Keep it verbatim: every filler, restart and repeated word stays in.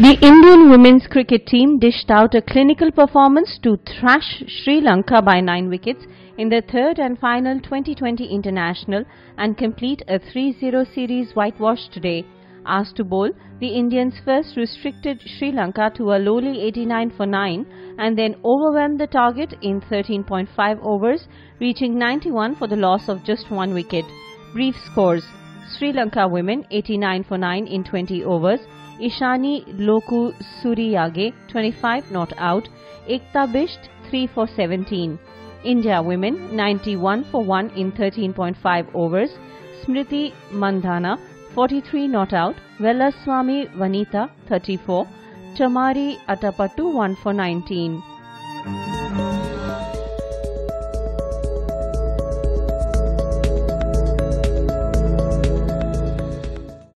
The Indian women's cricket team dished out a clinical performance to thrash Sri Lanka by nine wickets in their third and final twenty twenty international and complete a three zero series whitewash today. Asked to bowl, the Indians first restricted Sri Lanka to a lowly eighty-nine for nine and then overwhelmed the target in thirteen point five overs, reaching ninety-one for the loss of just one wicket. Brief scores: Sri Lanka women eighty-nine for nine in twenty overs. Ishani Lokusuriyage twenty-five not out. Ekta Bisht three for seventeen. India women ninety-one for one in thirteen point five overs. Smriti Mandhana forty-three not out. Velaswami Vanitha thirty-four. Chamari Atapattu one for nineteen.